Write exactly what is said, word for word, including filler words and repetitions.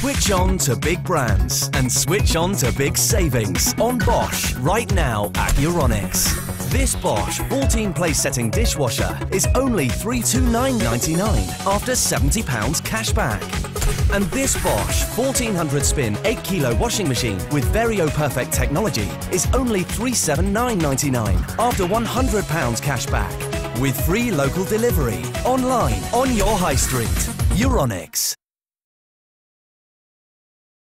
Switch on to big brands and switch on to big savings on Bosch right now at Euronics. This Bosch fourteen place setting dishwasher is only three hundred twenty-nine ninety-nine after seventy pounds cashback. And this Bosch fourteen hundred spin eight kilo washing machine with Vario Perfect technology is only three hundred seventy-nine ninety-nine after one hundred pounds cashback. With free local delivery, online, on your high street. Euronics.